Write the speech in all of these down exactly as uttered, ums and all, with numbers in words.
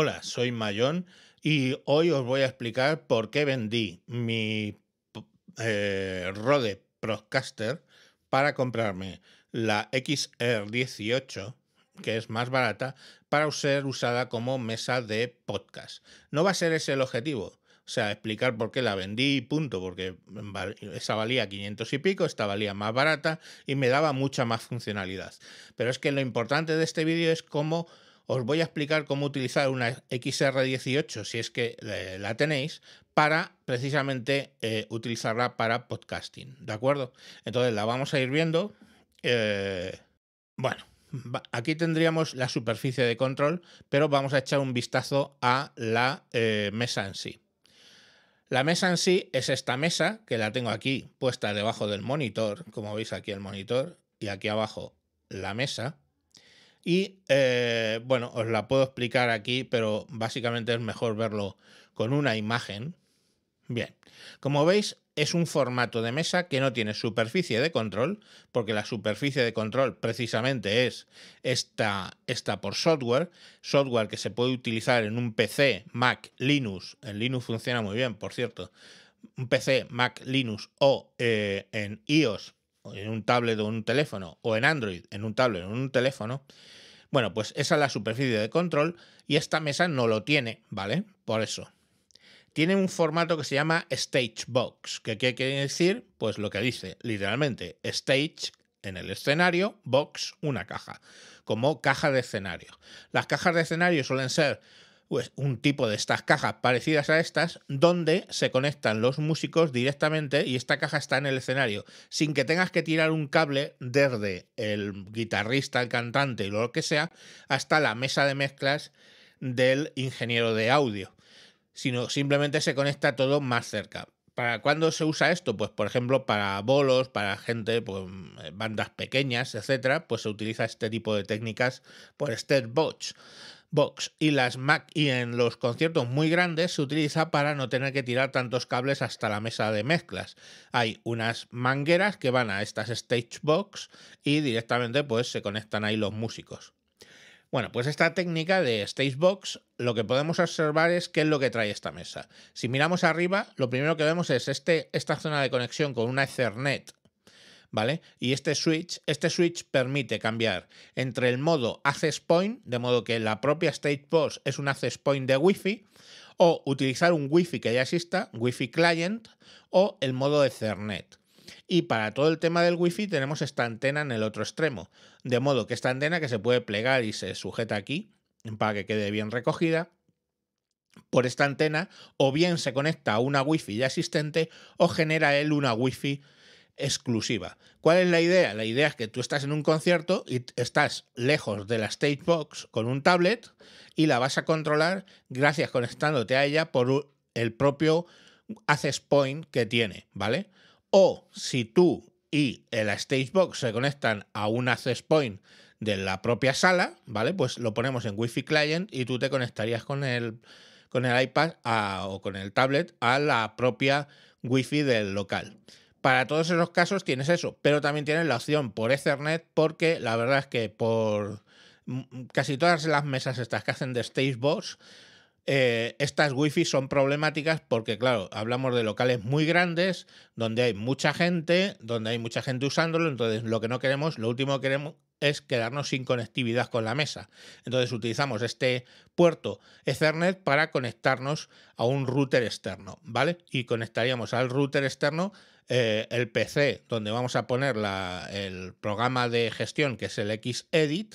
Hola, soy Mayón y hoy os voy a explicar por qué vendí mi eh, Rodecaster para comprarme la X R dieciocho, que es más barata, para ser usada como mesa de podcast. No va a ser ese el objetivo. O sea, explicar por qué la vendí y punto, porque esa valía quinientos y pico, esta valía más barata y me daba mucha más funcionalidad. Pero es que lo importante de este vídeo es cómo os voy a explicar cómo utilizar una X R dieciocho, si es que la tenéis, para precisamente eh, utilizarla para podcasting, ¿de acuerdo? Entonces la vamos a ir viendo. Eh, bueno, aquí tendríamos la superficie de control, pero vamos a echar un vistazo a la eh, mesa en sí. La mesa en sí es esta mesa, que la tengo aquí puesta debajo del monitor, como veis aquí el monitor, y aquí abajo la mesa. Y, eh, bueno, os la puedo explicar aquí, pero básicamente es mejor verlo con una imagen. Bien, como veis, es un formato de mesa que no tiene superficie de control, porque la superficie de control precisamente es esta, esta por software, software que se puede utilizar en un P C, Mac, Linux, en Linux funciona muy bien, por cierto, un P C, Mac, Linux o eh, en iOS, en un tablet o un teléfono, o en Android, en un tablet o en un teléfono. Bueno, pues esa es la superficie de control y esta mesa no lo tiene, ¿vale? Por eso. Tiene un formato que se llama Stage Box. ¿Qué quiere decir? Pues lo que dice, literalmente, Stage en el escenario, Box, una caja, como caja de escenario. Las cajas de escenario suelen ser pues, un tipo de estas cajas parecidas a estas, donde se conectan los músicos directamente y esta caja está en el escenario, sin que tengas que tirar un cable desde el guitarrista, el cantante y lo que sea, hasta la mesa de mezclas del ingeniero de audio, sino simplemente se conecta todo más cerca. ¿Para cuándo se usa esto? Pues, por ejemplo, para bolos, para gente, pues, bandas pequeñas, etcétera, pues se utiliza este tipo de técnicas por Stage Box. Box y las Mac y en los conciertos muy grandes se utiliza para no tener que tirar tantos cables hasta la mesa de mezclas. Hay unas mangueras que van a estas Stage Box y directamente pues se conectan ahí los músicos. Bueno, pues esta técnica de Stage Box, lo que podemos observar es qué es lo que trae esta mesa. Si miramos arriba, lo primero que vemos es este, esta zona de conexión con una Ethernet, ¿vale? Y este switch, este switch permite cambiar entre el modo Access Point, de modo que la propia Stage Box es un Access Point de Wi-Fi, o utilizar un Wi-Fi que ya exista, Wi-Fi Client, o el modo Ethernet. Y para todo el tema del Wi-Fi tenemos esta antena en el otro extremo, de modo que esta antena que se puede plegar y se sujeta aquí para que quede bien recogida, por esta antena o bien se conecta a una Wi-Fi ya existente o genera él una Wi-Fi exclusiva. ¿Cuál es la idea? La idea es que tú estás en un concierto y estás lejos de la Stage Box con un tablet y la vas a controlar gracias conectándote a ella por el propio Access Point que tiene, ¿vale? O si tú y la Stage Box se conectan a un Access Point de la propia sala, ¿vale? Pues lo ponemos en Wi-Fi Client y tú te conectarías con el, con el iPad a, o con el tablet a la propia Wi-Fi del local. Para todos esos casos tienes eso, pero también tienes la opción por Ethernet porque la verdad es que por casi todas las mesas estas que hacen de Stage Box, Eh, estas wifi son problemáticas porque, claro, hablamos de locales muy grandes, donde hay mucha gente, donde hay mucha gente usándolo, entonces lo que no queremos, lo último que queremos es quedarnos sin conectividad con la mesa. Entonces utilizamos este puerto Ethernet para conectarnos a un router externo, ¿vale? Y conectaríamos al router externo eh, el P C, donde vamos a poner la, el programa de gestión, que es el X-Edit,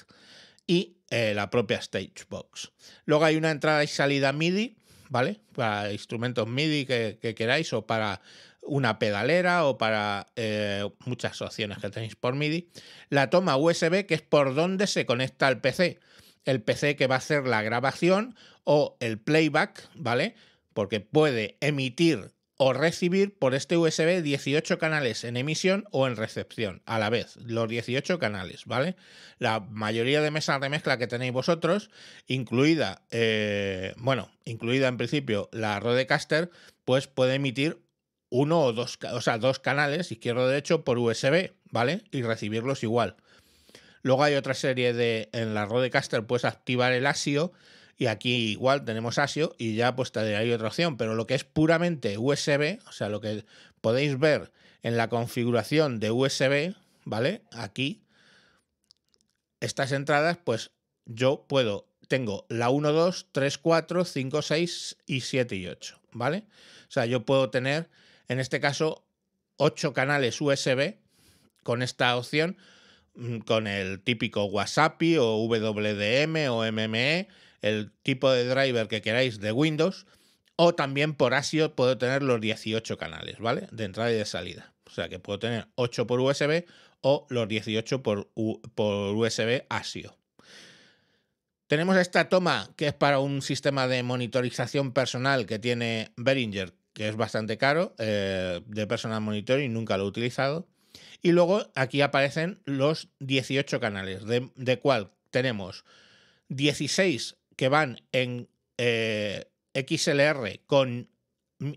y eh, la propia Stage Box. Luego hay una entrada y salida MIDI, ¿vale? Para instrumentos MIDI que, que queráis o para una pedalera o para eh, muchas opciones que tenéis por MIDI. La toma U S B, que es por donde se conecta al P C. El P C que va a hacer la grabación o el playback, ¿vale? Porque puede emitir o recibir por este U S B dieciocho canales en emisión o en recepción, a la vez, los dieciocho canales, ¿vale? La mayoría de mesas de mezcla que tenéis vosotros, incluida, eh, bueno, incluida en principio la Rodecaster, pues puede emitir uno o dos, o sea, dos canales, izquierdo o derecho, por U S B, ¿vale? Y recibirlos igual. Luego hay otra serie de, en la Rodecaster puedes activar el ASIO y aquí igual tenemos ASIO y ya pues hay otra opción, pero lo que es puramente U S B, o sea, lo que podéis ver en la configuración de U S B, ¿vale? Aquí, estas entradas, pues yo puedo, tengo la uno, dos, tres, cuatro, cinco, seis y siete y ocho, ¿vale? O sea, yo puedo tener, en este caso, ocho canales U S B con esta opción, con el típico WhatsApp o W D M o M M E, el tipo de driver que queráis de Windows, o también por ASIO puedo tener los dieciocho canales, ¿vale? De entrada y de salida. O sea que puedo tener ocho por U S B o los dieciocho por, U por U S B ASIO. Tenemos esta toma que es para un sistema de monitorización personal que tiene Behringer, que es bastante caro, eh, de personal monitoring, nunca lo he utilizado. Y luego aquí aparecen los dieciocho canales, de, de cual tenemos dieciséis que van en eh, X L R con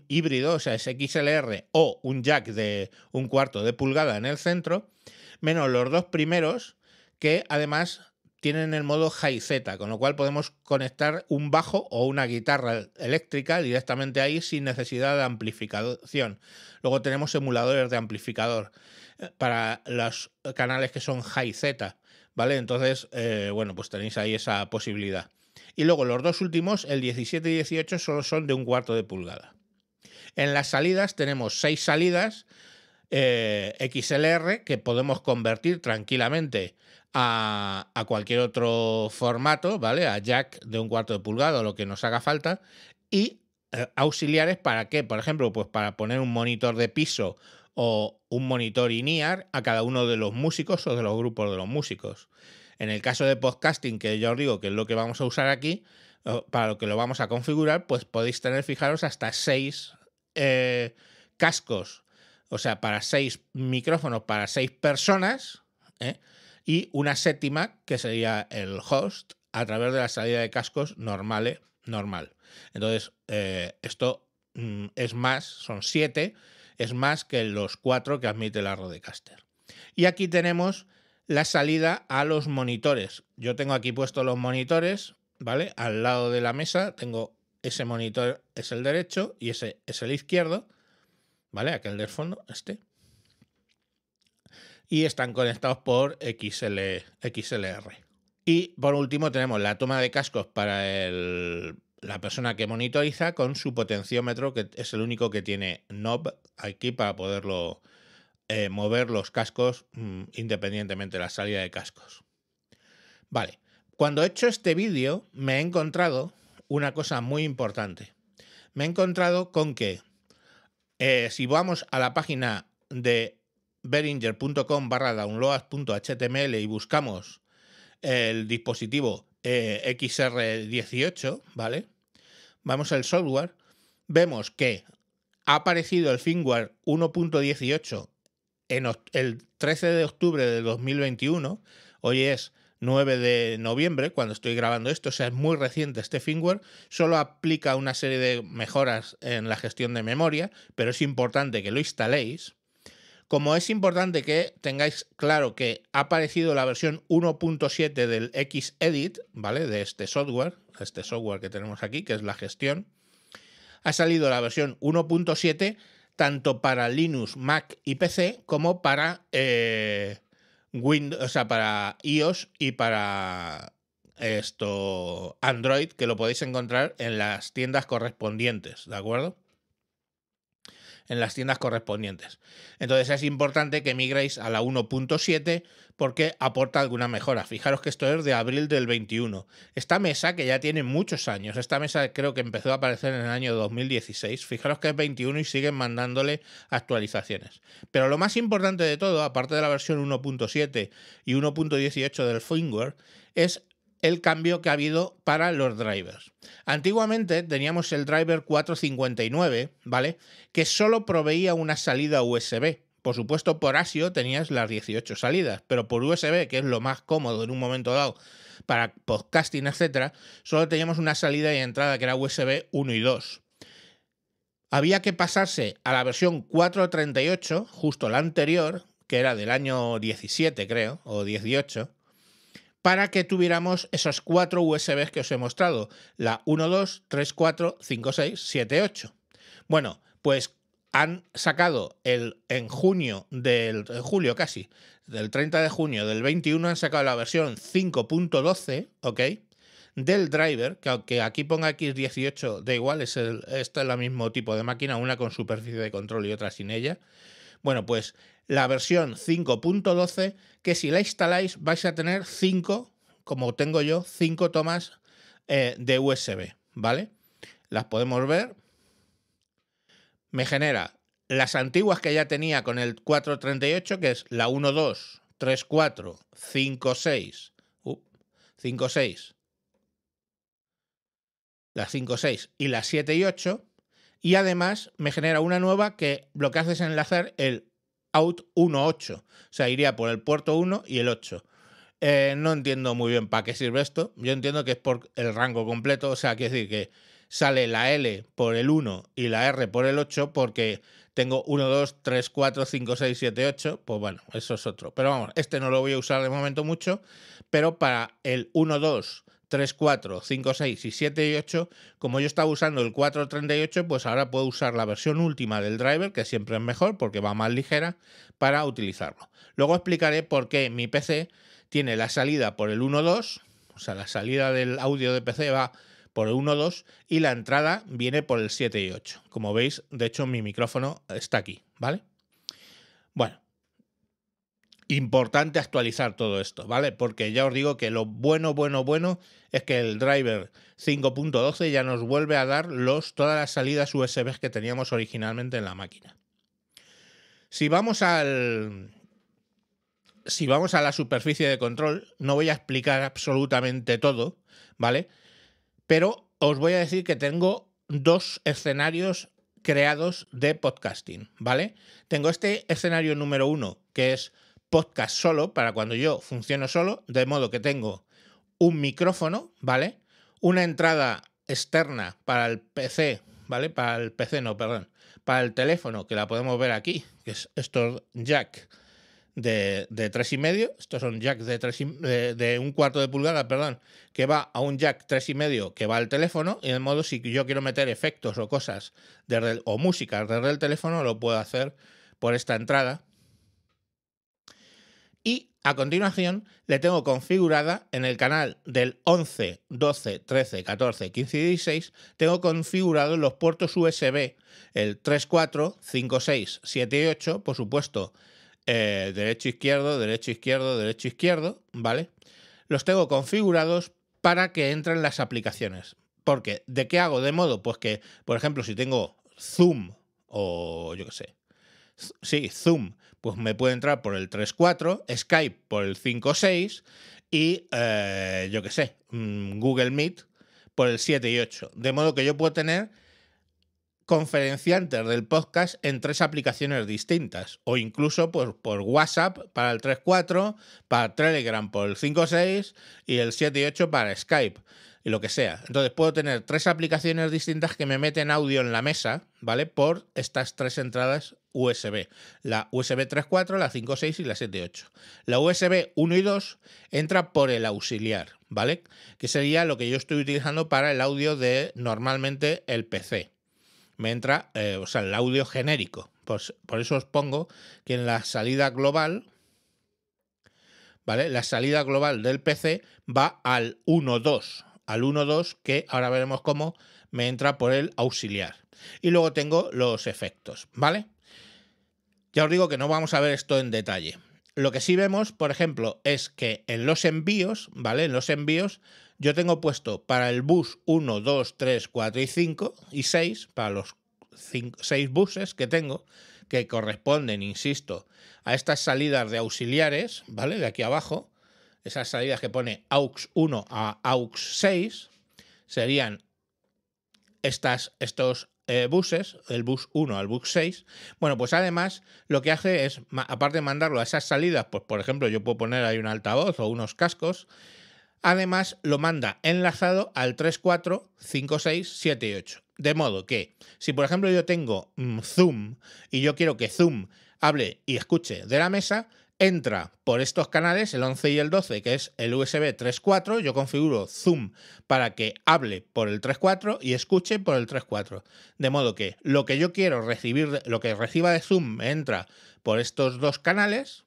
híbrido, o sea, es X L R o un jack de un cuarto de pulgada en el centro, menos los dos primeros que además tienen el modo Hi-Z, con lo cual podemos conectar un bajo o una guitarra eléctrica directamente ahí sin necesidad de amplificación. Luego tenemos emuladores de amplificador para los canales que son Hi-Z, ¿vale? Entonces, eh, bueno, pues tenéis ahí esa posibilidad. Y luego los dos últimos, el diecisiete y dieciocho, solo son de un cuarto de pulgada. En las salidas tenemos seis salidas eh, X L R que podemos convertir tranquilamente A, a cualquier otro formato, ¿vale? A jack de un cuarto de pulgada, lo que nos haga falta, y eh, auxiliares para qué, por ejemplo, pues para poner un monitor de piso o un monitor in-ear a cada uno de los músicos o de los grupos de los músicos. En el caso de podcasting, que ya os digo que es lo que vamos a usar aquí, para lo que lo vamos a configurar, pues podéis tener, fijaros, hasta seis eh, cascos, o sea, para seis micrófonos, para seis personas, ¿eh? Y una séptima, que sería el host, a través de la salida de cascos normales, normal. Entonces, eh, esto mm, es más, son siete, es más que los cuatro que admite la Rodecaster. Y aquí tenemos la salida a los monitores. Yo tengo aquí puestos los monitores, ¿vale? Al lado de la mesa tengo ese monitor, es el derecho, y ese es el izquierdo, ¿vale? Aquel del fondo, este. Y están conectados por X L, X L R. Y por último tenemos la toma de cascos para el, la persona que monitoriza con su potenciómetro, que es el único que tiene knob aquí para poderlo eh, mover los cascos mmm, independientemente de la salida de cascos. Vale, cuando he hecho este vídeo me he encontrado una cosa muy importante. Me he encontrado con que eh, si vamos a la página de Behringer punto com barra downloads punto H T M L y buscamos el dispositivo eh, X R dieciocho, ¿vale? Vamos al software, vemos que ha aparecido el firmware uno punto dieciocho en el trece de octubre de dos mil veintiuno, hoy es nueve de noviembre cuando estoy grabando esto, o sea, es muy reciente este firmware, solo aplica una serie de mejoras en la gestión de memoria, pero es importante que lo instaléis. Como es importante que tengáis claro que ha aparecido la versión uno punto siete del X-Edit, ¿vale? De este software, este software que tenemos aquí, que es la gestión, ha salido la versión uno punto siete tanto para Linux, Mac y P C como para eh, Windows, o sea, para iOS y para esto Android, que lo podéis encontrar en las tiendas correspondientes, ¿de acuerdo? En las tiendas correspondientes. Entonces es importante que migréis a la uno punto siete porque aporta alguna mejora. Fijaros que esto es de abril del veintiuno. Esta mesa, que ya tiene muchos años, esta mesa creo que empezó a aparecer en el año dos mil dieciséis, fijaros que es veintiuno y siguen mandándole actualizaciones. Pero lo más importante de todo, aparte de la versión uno punto siete y uno punto dieciocho del firmware, es el cambio que ha habido para los drivers. Antiguamente teníamos el driver cuatrocientos cincuenta y nueve, ¿vale? Que solo proveía una salida U S B. Por supuesto, por ASIO tenías las dieciocho salidas, pero por U S B, que es lo más cómodo en un momento dado para podcasting, etcétera, solo teníamos una salida y entrada que era U S B uno y dos. Había que pasarse a la versión cuatrocientos treinta y ocho, justo la anterior, que era del año diecisiete, creo, o dieciocho, para que tuviéramos esos cuatro U S Bs que os he mostrado, la uno, dos, tres, cuatro, cinco, seis, siete, ocho. Bueno, pues han sacado el, en junio, del en julio casi, del treinta de junio del veintiuno, han sacado la versión cinco punto doce, ¿ok? Del driver, que aunque aquí ponga equis dieciocho, da igual, es el, este es el mismo tipo de máquina, una con superficie de control y otra sin ella. Bueno, pues la versión cinco punto doce, que si la instaláis vais a tener cinco, como tengo yo, cinco tomas eh, de U S B, ¿vale? Las podemos ver. Me genera las antiguas que ya tenía con el cuatro treinta y ocho, que es la uno, dos, tres, cuatro, cinco, seis, uh, cinco, seis. Las cinco, seis y las siete y ocho, y además me genera una nueva que lo que hace es enlazar el out uno punto ocho, o sea, iría por el puerto uno y el ocho. Eh, no entiendo muy bien para qué sirve esto, yo entiendo que es por el rango completo, o sea, quiere decir que sale la L por el uno y la R por el ocho, porque tengo uno, dos, tres, cuatro, cinco, seis, siete, ocho, pues bueno, eso es otro. Pero vamos, este no lo voy a usar de momento mucho, pero para el uno, dos, tres, cuatro, cinco, seis y siete y ocho, como yo estaba usando el cuatro treinta y ocho, pues ahora puedo usar la versión última del driver, que siempre es mejor porque va más ligera, para utilizarlo. Luego explicaré por qué mi P C tiene la salida por el uno punto dos, o sea, la salida del audio de P C va por el uno punto dos y la entrada viene por el siete y ocho. Como veis, de hecho, mi micrófono está aquí, ¿vale? Bueno. Importante actualizar todo esto, ¿vale? Porque ya os digo que lo bueno, bueno, bueno es que el driver cinco punto doce ya nos vuelve a dar los, todas las salidas U S B que teníamos originalmente en la máquina. Si vamos al... Si vamos a la superficie de control, no voy a explicar absolutamente todo, ¿vale? Pero os voy a decir que tengo dos escenarios creados de podcasting, ¿vale? Tengo este escenario número uno, que es podcast solo, para cuando yo funciono solo, de modo que tengo un micrófono, ¿vale? Una entrada externa para el P C, ¿vale? Para el P C, no, perdón, para el teléfono, que la podemos ver aquí, que es estos jack de, de tres y medio, estos son jacks de, de, de un cuarto de pulgada, perdón, que va a un jack tres y medio que va al teléfono, y de modo si yo quiero meter efectos o cosas desde el, o música desde el teléfono, lo puedo hacer por esta entrada. Y a continuación le tengo configurada en el canal del once, doce, trece, catorce, quince y dieciséis, tengo configurados los puertos U S B, el tres, cuatro, cinco, seis, siete y ocho, por supuesto, eh, derecho, izquierdo, derecho, izquierdo, derecho, izquierdo, ¿vale? Los tengo configurados para que entren las aplicaciones. Porque, ¿de qué hago? De modo, pues que, por ejemplo, si tengo Zoom o yo qué sé, sí, Zoom, pues me puede entrar por el tres cuatro, Skype por el cinco seis y, eh, yo qué sé, Google Meet por el siete y ocho. De modo que yo puedo tener conferenciantes del podcast en tres aplicaciones distintas o incluso por, por WhatsApp para el tres cuatro, para Telegram por el cinco seis y el siete y ocho para Skype y lo que sea. Entonces puedo tener tres aplicaciones distintas que me meten audio en la mesa, ¿vale? Por estas tres entradas U S B, la U S B tres punto cuatro, la cinco punto seis y la siete punto ocho. La U S B uno y dos entra por el auxiliar, ¿vale? Que sería lo que yo estoy utilizando para el audio de normalmente el P C. Me entra, eh, o sea, el audio genérico. Pues, por eso os pongo que en la salida global, ¿vale? La salida global del P C va al uno punto dos, al uno punto dos que ahora veremos cómo me entra por el auxiliar. Y luego tengo los efectos, ¿vale? Ya os digo que no vamos a ver esto en detalle. Lo que sí vemos, por ejemplo, es que en los envíos, ¿vale? En los envíos yo tengo puesto para el bus uno, dos, tres, cuatro y cinco y seis, para los cinco, seis buses que tengo, que corresponden, insisto, a estas salidas de auxiliares, ¿vale? De aquí abajo, esas salidas que pone A U X uno a A U X seis, serían estas, estos Eh, buses, el bus uno al bus seis. Bueno, pues además lo que hace es, aparte de mandarlo a esas salidas, pues por ejemplo yo puedo poner ahí un altavoz o unos cascos, además lo manda enlazado al tres, cuatro, cinco, seis, siete y ocho. De modo que, si por ejemplo yo tengo mmm, Zoom y yo quiero que Zoom hable y escuche de la mesa, entra por estos canales, el once y el doce, que es el U S B tres punto cuatro. Yo configuro Zoom para que hable por el tres punto cuatro y escuche por el tres punto cuatro. De modo que lo que yo quiero recibir, lo que reciba de Zoom, entra por estos dos canales.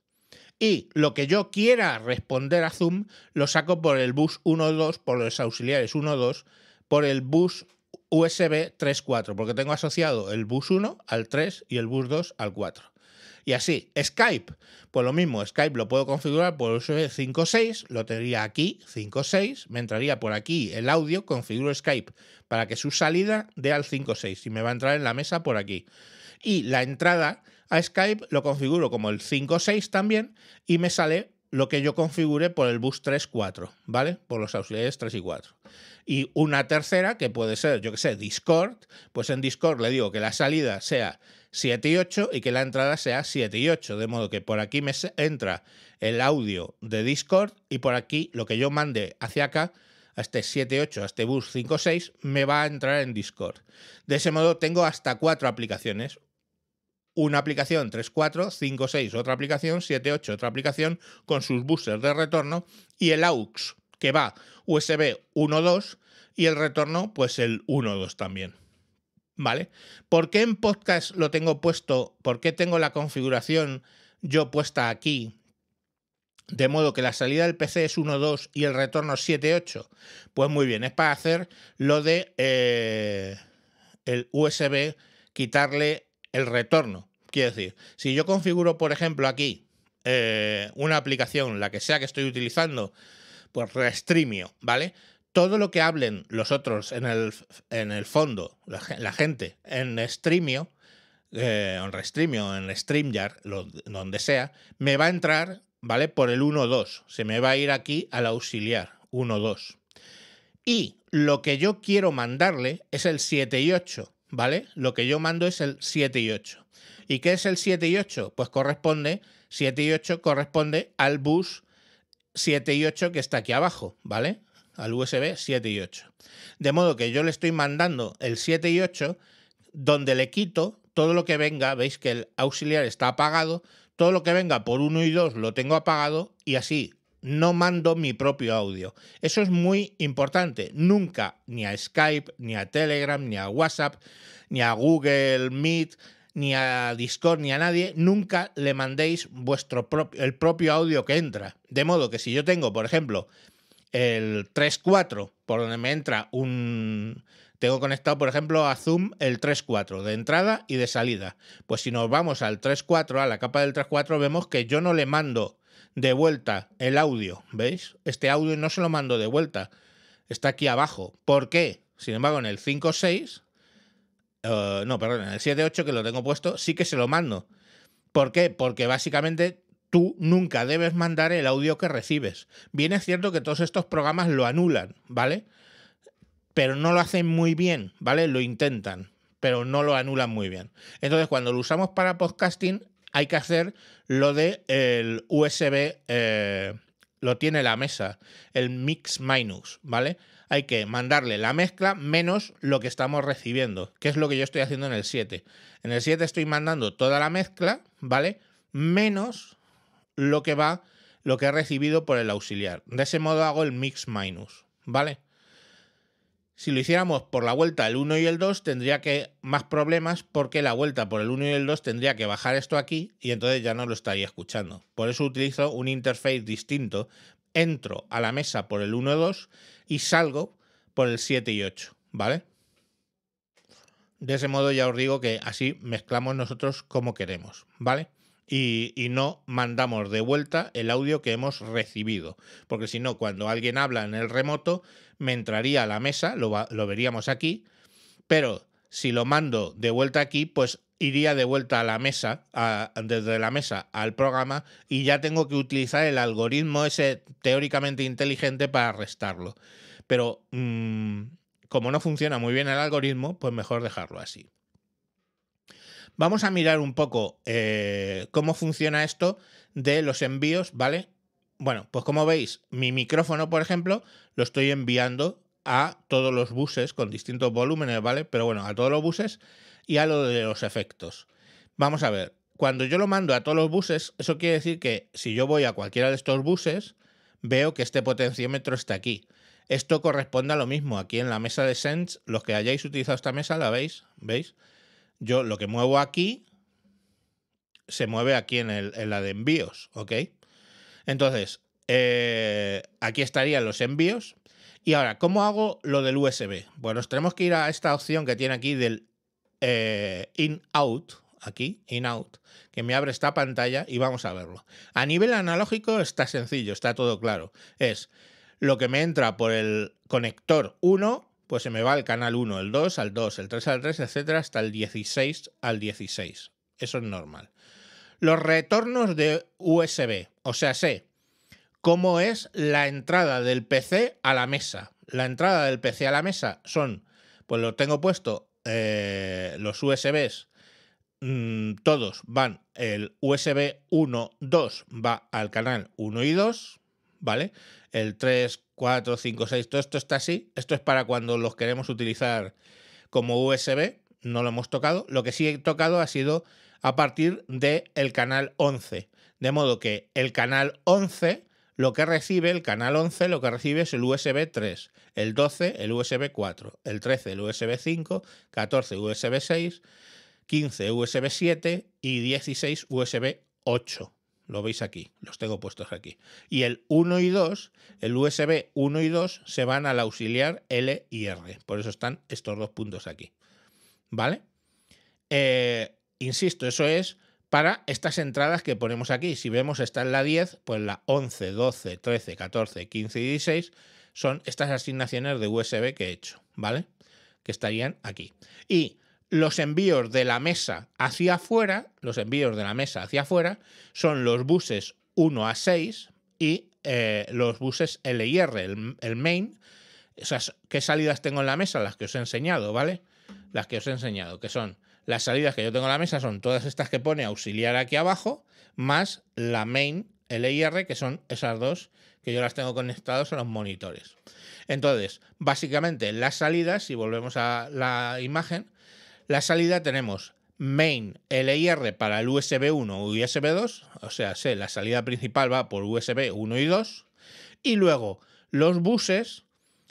Y lo que yo quiera responder a Zoom lo saco por el bus uno punto dos, por los auxiliares uno punto dos, por el bus U S B tres punto cuatro, porque tengo asociado el bus uno al tres y el bus dos al cuatro. Y así. Skype, pues lo mismo, Skype lo puedo configurar por U S B cinco punto seis, lo tendría aquí, cinco punto seis, me entraría por aquí el audio, configuro Skype para que su salida dé al cinco punto seis y me va a entrar en la mesa por aquí. Y la entrada a Skype lo configuro como el cinco punto seis también y me sale lo que yo configure por el bus tres punto cuatro, ¿vale? Por los auxiliares tres y cuatro. Y una tercera que puede ser, yo que sé, Discord, pues en Discord le digo que la salida sea siete y ocho y que la entrada sea siete y ocho, de modo que por aquí me entra el audio de Discord y por aquí lo que yo mande hacia acá, a este siete punto ocho, a este bus cinco punto seis, me va a entrar en Discord. De ese modo tengo hasta cuatro aplicaciones. Una aplicación tres punto cuatro, cinco punto seis, otra aplicación, siete punto ocho, otra aplicación con sus buses de retorno y el aux que va U S B uno punto dos y el retorno pues el uno punto dos también. ¿Vale? ¿Por qué en podcast lo tengo puesto? ¿Por qué tengo la configuración yo puesta aquí? De modo que la salida del P C es uno punto dos y el retorno siete punto ocho. Pues muy bien, es para hacer lo de eh, el U S B, quitarle el retorno. Quiero decir, si yo configuro, por ejemplo, aquí eh, una aplicación, la que sea que estoy utilizando, pues Restreamio, ¿vale? Todo lo que hablen los otros en el, en el fondo, la, la gente, en Streamio, eh, en Restreamio, en Streamyard, lo, donde sea, me va a entrar, ¿vale? Por el uno punto dos. Se me va a ir aquí al auxiliar, uno punto dos. Y lo que yo quiero mandarle es el siete y ocho. ¿Vale? Lo que yo mando es el siete y ocho. ¿Y qué es el siete y ocho? Pues corresponde, siete y ocho corresponde al bus siete y ocho que está aquí abajo, ¿vale? Al U S B siete y ocho. De modo que yo le estoy mandando el siete y ocho, donde le quito todo lo que venga, veis que el auxiliar está apagado, todo lo que venga por uno y dos lo tengo apagado y así no mando mi propio audio. Eso es muy importante. Nunca, ni a Skype, ni a Telegram, ni a WhatsApp, ni a Google Meet, ni a Discord, ni a nadie, nunca le mandéis vuestro propio, el propio audio que entra. De modo que si yo tengo, por ejemplo, el tres punto cuatro, por donde me entra un... Tengo conectado, por ejemplo, a Zoom el tres punto cuatro de entrada y de salida. Pues si nos vamos al tres punto cuatro, a la capa del tres punto cuatro, vemos que yo no le mando de vuelta el audio, ¿veis? Este audio no se lo mando de vuelta, está aquí abajo. ¿Por qué? Sin embargo, en el cinco punto seis, uh, no, perdón, en el siete punto ocho que lo tengo puesto, sí que se lo mando. ¿Por qué? Porque básicamente tú nunca debes mandar el audio que recibes. Bien es cierto que todos estos programas lo anulan, ¿vale? Pero no lo hacen muy bien, ¿vale? Lo intentan, pero no lo anulan muy bien. Entonces, cuando lo usamos para podcasting, hay que hacer lo de el U S B, eh, lo tiene la mesa, el mix minus, ¿vale? Hay que mandarle la mezcla menos lo que estamos recibiendo, que es lo que yo estoy haciendo en el siete. En el siete estoy mandando toda la mezcla, ¿vale? Menos lo que va, lo que he recibido por el auxiliar. De ese modo hago el mix minus, ¿vale? Si lo hiciéramos por la vuelta el uno y el dos, tendría que más problemas porque la vuelta por el uno y el dos tendría que bajar esto aquí y entonces ya no lo estaría escuchando. Por eso utilizo un interface distinto. Entro a la mesa por el uno punto dos y salgo por el siete y ocho, ¿vale? De ese modo ya os digo que así mezclamos nosotros como queremos, ¿vale? Y, y no mandamos de vuelta el audio que hemos recibido, porque si no, cuando alguien habla en el remoto, me entraría a la mesa, lo, lo veríamos aquí, pero si lo mando de vuelta aquí, pues iría de vuelta a la mesa, a, desde la mesa al programa, y ya tengo que utilizar el algoritmo ese teóricamente inteligente para restarlo. Pero mmm, como no funciona muy bien el algoritmo, pues mejor dejarlo así. Vamos a mirar un poco eh, cómo funciona esto de los envíos, ¿vale? Bueno, pues como veis, mi micrófono, por ejemplo, lo estoy enviando a todos los buses con distintos volúmenes, ¿vale? Pero bueno, a todos los buses y a lo de los efectos. Vamos a ver, Cuando yo lo mando a todos los buses, eso quiere decir que si yo voy a cualquiera de estos buses, veo que este potenciómetro está aquí. Esto corresponde a lo mismo. Aquí en la mesa de Sense, los que hayáis utilizado esta mesa, la veis, ¿veis? Yo lo que muevo aquí, se mueve aquí en, el, en la de envíos, ¿ok? Entonces, eh, aquí estarían los envíos. Y ahora, ¿cómo hago lo del U S B? Bueno, nos tenemos que ir a esta opción que tiene aquí del eh, in-out, aquí, in-out, que me abre esta pantalla y vamos a verlo. A nivel analógico está sencillo, está todo claro. Es lo que me entra por el conector uno, pues se me va al canal uno, el dos, al dos, el tres, al tres, etcétera, hasta el dieciséis al dieciséis. Eso es normal. Los retornos de U S B, o sea, sé cómo es la entrada del P C a la mesa. La entrada del P C a la mesa son, pues lo tengo puesto, eh, los U S Bs, mmm, todos van, el U S B uno, dos va al canal uno y dos, ¿vale? El tres, cuatro, cinco, seis, todo esto está así. Esto es para cuando los queremos utilizar como U S B, no lo hemos tocado. Lo que sí he tocado ha sido a partir del canal once, de modo que el canal once... Lo que recibe, el canal once, lo que recibe es el U S B tres, el doce, el U S B cuatro, el trece, el U S B cinco, catorce, U S B seis, quince, U S B siete y dieciséis, U S B ocho. Lo veis aquí, los tengo puestos aquí. Y el uno y dos, el U S B uno y dos se van al auxiliar L y R. Por eso están estos dos puntos aquí. ¿Vale? Eh, insisto, eso es para estas entradas que ponemos aquí. Si vemos, está en la diez, pues la once, doce, trece, catorce, quince y dieciséis son estas asignaciones de U S B que he hecho, ¿vale? Que estarían aquí. Y los envíos de la mesa hacia afuera, los envíos de la mesa hacia afuera son los buses uno a seis y eh, los buses L y R, el, el main. Esas, ¿qué salidas tengo en la mesa? Las que os he enseñado, ¿vale? Las que os he enseñado, que son... Las salidas que yo tengo en la mesa son todas estas que pone auxiliar aquí abajo, más la main L I R, que son esas dos que yo las tengo conectadas a los monitores. Entonces, básicamente, las salidas, si volvemos a la imagen, la salida tenemos main L I R para el U S B uno y U S B dos, o sea, sé, la salida principal va por U S B uno y dos, y luego los buses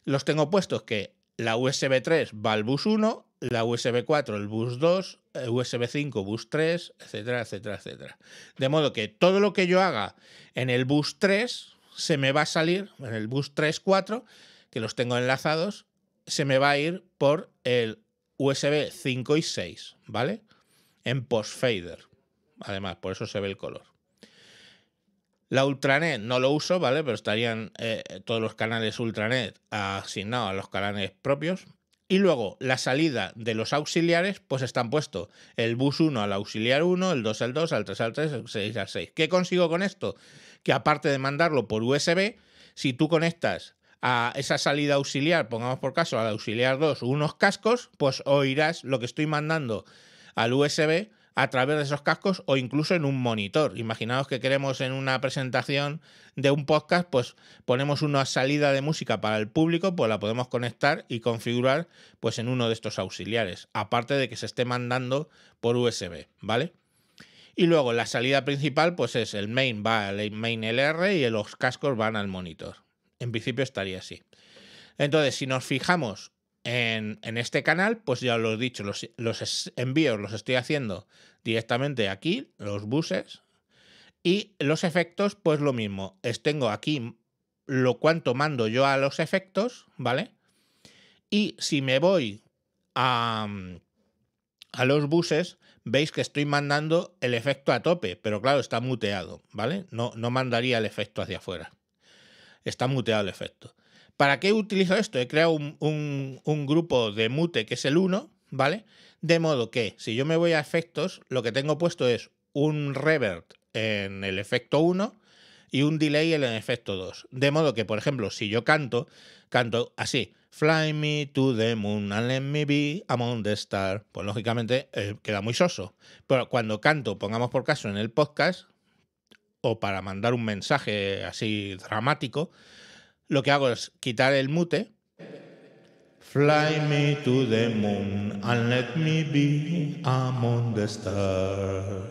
los tengo puestos que la U S B tres va al bus uno, la U S B cuatro, el bus dos, el U S B cinco, bus tres, etcétera, etcétera, etcétera. De modo que todo lo que yo haga en el bus tres se me va a salir, en el bus tres, cuatro, que los tengo enlazados, se me va a ir por el U S B cinco y seis, ¿vale? En postfader, además, por eso se ve el color. La Ultranet no lo uso, ¿vale? Pero estarían eh, todos los canales Ultranet asignados a los canales propios. Y luego, la salida de los auxiliares, pues están puestos el bus uno al auxiliar uno, el dos al dos, al tres al tres, el seis al seis. ¿Qué consigo con esto? Que aparte de mandarlo por U S B, si tú conectas a esa salida auxiliar, pongamos por caso al auxiliar dos, unos cascos, pues oirás lo que estoy mandando al U S B a través de esos cascos o incluso en un monitor. Imaginaos que queremos en una presentación de un podcast, pues ponemos una salida de música para el público, pues la podemos conectar y configurar pues en uno de estos auxiliares, aparte de que se esté mandando por U S B, ¿vale? Y luego la salida principal pues es el main va al main L R y los cascos van al monitor. En principio estaría así. Entonces, si nos fijamos En, en este canal, pues ya lo he dicho, los, los envíos los estoy haciendo directamente aquí, los buses, y los efectos, pues lo mismo. Tengo aquí lo cuánto mando yo a los efectos, ¿vale? Y si me voy a, a los buses, veis que estoy mandando el efecto a tope, pero claro, está muteado, ¿vale? No, no mandaría el efecto hacia afuera. Está muteado el efecto. ¿Para qué utilizo esto? He creado un, un, un grupo de mute que es el uno, ¿vale? De modo que si yo me voy a efectos, lo que tengo puesto es un reverb en el efecto uno y un delay en el efecto dos. De modo que, por ejemplo, si yo canto, canto así, Fly me to the moon and let me be among the stars, pues lógicamente eh, queda muy soso. Pero cuando canto, pongamos por caso en el podcast o para mandar un mensaje así dramático, lo que hago es quitar el mute. Fly me to the moon and let me be among the stars.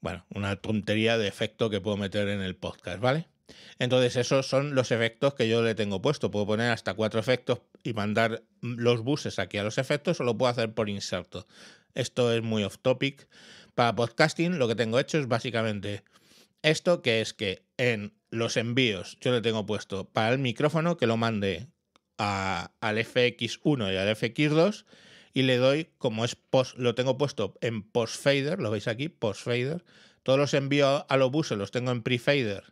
bueno, una tontería de efecto que puedo meter en el podcast, ¿vale? Entonces esos son los efectos que yo le tengo puesto. Puedo poner hasta cuatro efectos y mandar los buses aquí a los efectos, o lo puedo hacer por inserto. Esto es muy off topic. Para podcasting lo que tengo hecho es básicamente esto, que es que en los envíos yo le tengo puesto para el micrófono que lo mande a, al F X uno y al F X dos, y le doy, como es post, lo tengo puesto en post fader, lo veis aquí, post fader. Todos los envíos a los buses los tengo en pre fader.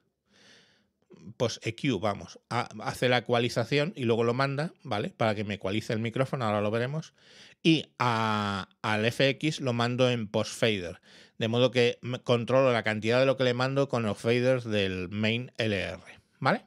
Pues E Q, vamos, hace la ecualización y luego lo manda, ¿vale? Para que me ecualice el micrófono, ahora lo veremos. Y a, al F X lo mando en post-fader, de modo que controlo la cantidad de lo que le mando con los faders del main L R, ¿vale?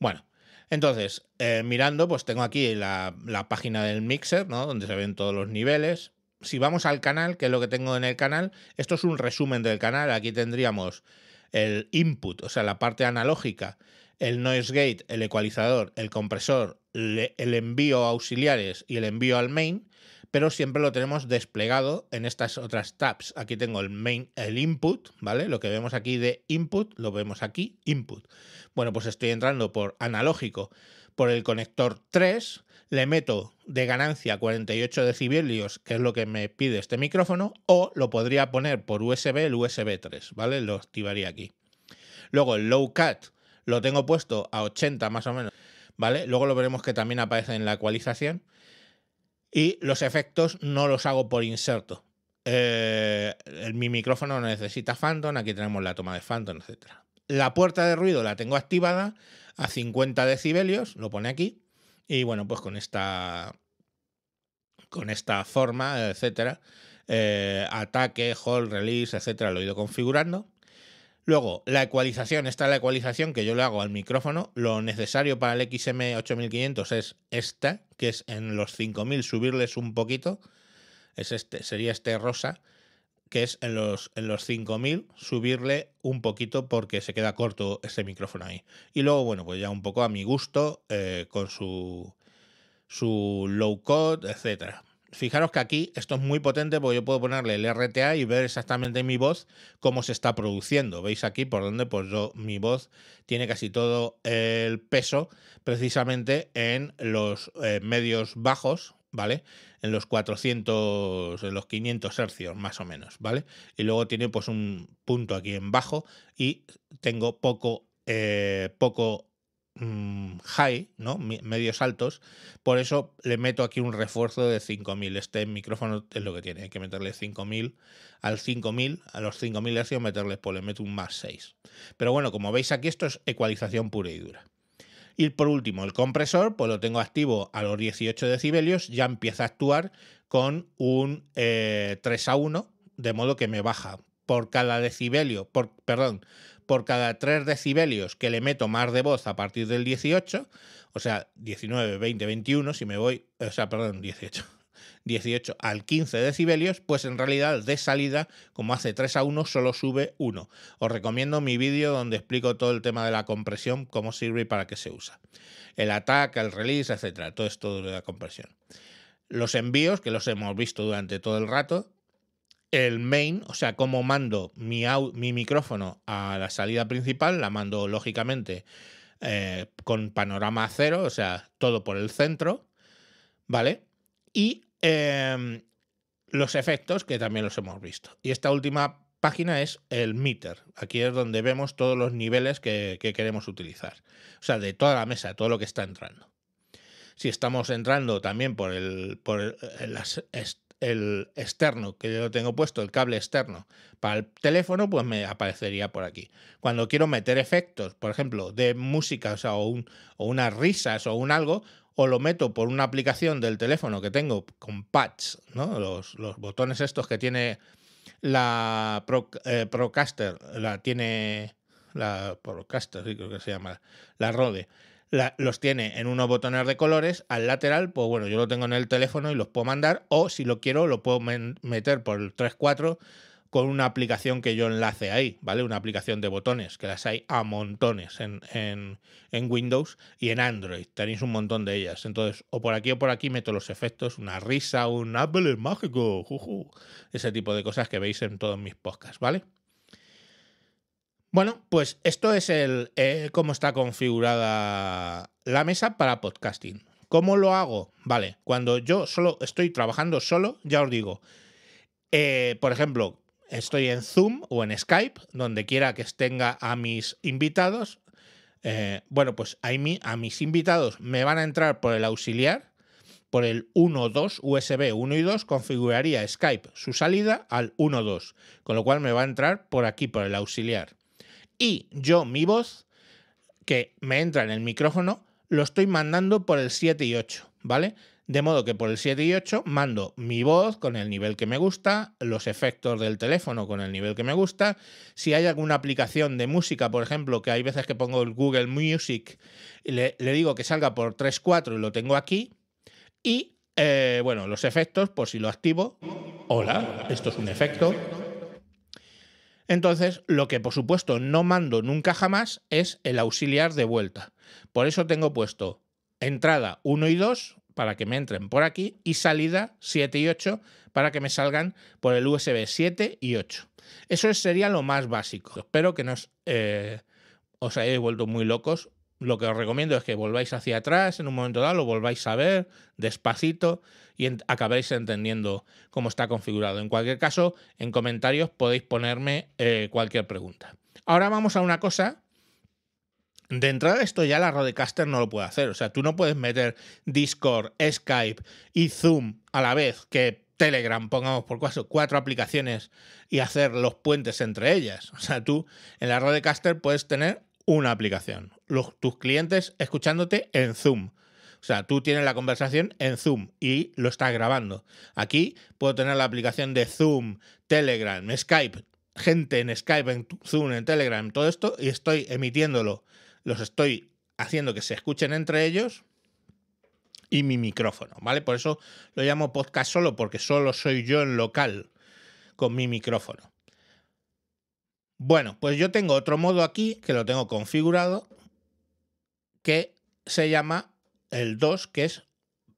Bueno, entonces, eh, mirando, pues tengo aquí la, la página del mixer, ¿no? Donde se ven todos los niveles. Si vamos al canal, que es lo que tengo en el canal, esto es un resumen del canal. Aquí tendríamos el input, o sea, la parte analógica, el noise gate, el ecualizador, el compresor, le, el envío a auxiliares y el envío al main, pero siempre lo tenemos desplegado en estas otras tabs. Aquí tengo el main, el input, ¿vale? Lo que vemos aquí de input, lo vemos aquí, input. Bueno, pues estoy entrando por analógico, por el conector tres, le meto de ganancia cuarenta y ocho decibelios, que es lo que me pide este micrófono, o lo podría poner por U S B, el U S B tres, ¿vale? Lo activaría aquí. Luego el low cut lo tengo puesto a ochenta más o menos, ¿vale? Luego lo veremos que también aparece en la ecualización. Y los efectos no los hago por inserto. Eh, mi micrófono necesita Phantom, aquí tenemos la toma de Phantom, etcétera. La puerta de ruido la tengo activada a cincuenta decibelios, lo pone aquí. Y bueno, pues con esta, con esta forma, etcétera, eh, ataque, hold, release, etcétera, lo he ido configurando. Luego, la ecualización, esta es la ecualización que yo le hago al micrófono. Lo necesario para el X M ocho mil quinientos es esta, que es en los cinco mil subirles un poquito. Es este, sería este rosa, que es en los, en los cinco mil subirle un poquito porque se queda corto este micrófono ahí. Y luego, bueno, pues ya un poco a mi gusto, eh, con su, su low cut, etcétera. Fijaros que aquí esto es muy potente porque yo puedo ponerle el R T A y ver exactamente mi voz cómo se está produciendo. ¿Veis aquí por dónde? Pues yo, mi voz tiene casi todo el peso precisamente en los eh, medios bajos, ¿vale? En los cuatrocientos, en los quinientos hercios más o menos, ¿vale? Y luego tiene pues un punto aquí en bajo y tengo poco, eh, poco mmm, high, ¿no? Medios altos, por eso le meto aquí un refuerzo de cinco mil. Este micrófono es lo que tiene, hay que meterle cinco mil al cinco mil, a los cinco mil hercios meterles, pues le meto un más seis. Pero bueno, como veis aquí esto es ecualización pura y dura. Y por último, el compresor, pues lo tengo activo a los dieciocho decibelios, ya empieza a actuar con un eh, tres a uno, de modo que me baja por cada decibelio, por, perdón, por cada tres decibelios que le meto más de voz a partir del dieciocho, o sea, diecinueve, veinte, veintiuno, si me voy, o sea, perdón, dieciocho, dieciocho al quince decibelios, pues en realidad de salida, como hace tres a uno, solo sube uno. Os recomiendo mi vídeo donde explico todo el tema de la compresión, cómo sirve y para qué se usa. El ataque, el release, etcétera, todo esto de la compresión. Los envíos, que los hemos visto durante todo el rato. El main, o sea, cómo mando mi, mi micrófono a la salida principal, la mando lógicamente eh, con panorama cero, o sea, todo por el centro, ¿vale? Y eh, los efectos, que también los hemos visto. Y esta última página es el meter. Aquí es donde vemos todos los niveles que, que queremos utilizar. O sea, de toda la mesa, todo lo que está entrando. Si estamos entrando también por el, por el, el, el externo, que yo tengo puesto, el cable externo para el teléfono, pues me aparecería por aquí. Cuando quiero meter efectos, por ejemplo, de música, o sea, o, un, o unas risas o un algo, o lo meto por una aplicación del teléfono que tengo con pads, ¿no? Los, los botones estos que tiene la Procaster, eh, la tiene la Procaster, sí, creo que se llama, la Rode, la, los tiene en unos botones de colores, al lateral, pues bueno, yo lo tengo en el teléfono y los puedo mandar, o si lo quiero lo puedo meter por el tres cuatro con una aplicación que yo enlace ahí, ¿vale? Una aplicación de botones, que las hay a montones en, en, en Windows y en Android. Tenéis un montón de ellas. Entonces, o por aquí o por aquí meto los efectos, una risa, un Apple es mágico, juju, ese tipo de cosas que veis en todos mis podcasts, ¿vale? Bueno, pues esto es el eh, cómo está configurada la mesa para podcasting. ¿Cómo lo hago? Vale, cuando yo solo estoy trabajando solo, ya os digo, eh, por ejemplo, estoy en Zoom o en Skype, donde quiera que tenga a mis invitados. Eh, bueno, pues a, mi, a mis invitados me van a entrar por el auxiliar, por el uno punto dos, U S B uno y dos, configuraría Skype su salida al uno punto dos, con lo cual me va a entrar por aquí, por el auxiliar. Y yo, mi voz, que me entra en el micrófono, lo estoy mandando por el siete y ocho, ¿vale? De modo que por el siete y ocho mando mi voz con el nivel que me gusta, los efectos del teléfono con el nivel que me gusta. Si hay alguna aplicación de música, por ejemplo, que hay veces que pongo el Google Music, le, le digo que salga por tres cuatro y lo tengo aquí. Y, eh, bueno, los efectos, por si lo activo. Hola, esto es un efecto. Entonces, lo que por supuesto no mando nunca jamás es el auxiliar de vuelta. Por eso tengo puesto entrada uno y dos... para que me entren por aquí, y salida siete y ocho para que me salgan por el U S B siete y ocho. Eso sería lo más básico. Espero que no os, eh, os hayáis vuelto muy locos. Lo que os recomiendo es que volváis hacia atrás en un momento dado, lo volváis a ver despacito y en, acabáis entendiendo cómo está configurado. En cualquier caso, en comentarios podéis ponerme eh, cualquier pregunta. Ahora vamos a una cosa. De entrada, esto ya la Rodecaster no lo puede hacer. O sea, tú no puedes meter Discord, Skype y Zoom a la vez que Telegram, pongamos por caso, cuatro aplicaciones y hacer los puentes entre ellas. O sea, tú en la Rodecaster puedes tener una aplicación. Los, tus clientes escuchándote en Zoom. O sea, tú tienes la conversación en Zoom y lo estás grabando. Aquí puedo tener la aplicación de Zoom, Telegram, Skype, gente en Skype, en Zoom, en Telegram, todo esto, y estoy emitiéndolo. Los estoy haciendo que se escuchen entre ellos y mi micrófono, ¿vale? Por eso lo llamo podcast solo, porque solo soy yo en local con mi micrófono. Bueno, pues yo tengo otro modo aquí, que lo tengo configurado, que se llama el dos, que es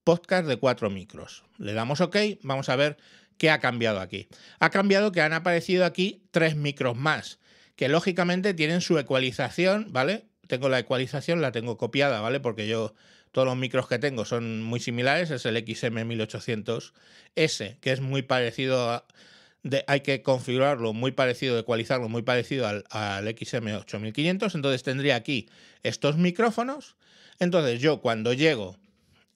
podcast de cuatro micros. Le damos OK, vamos a ver qué ha cambiado aquí. Ha cambiado que han aparecido aquí tres micros más, que lógicamente tienen su ecualización, ¿vale? Tengo la ecualización, la tengo copiada, ¿vale? Porque yo, todos los micros que tengo son muy similares. Es el X M mil ochocientos S, que es muy parecido, a, de, hay que configurarlo, muy parecido, ecualizarlo, muy parecido al, al X M ocho mil quinientos. Entonces tendría aquí estos micrófonos. Entonces yo cuando llego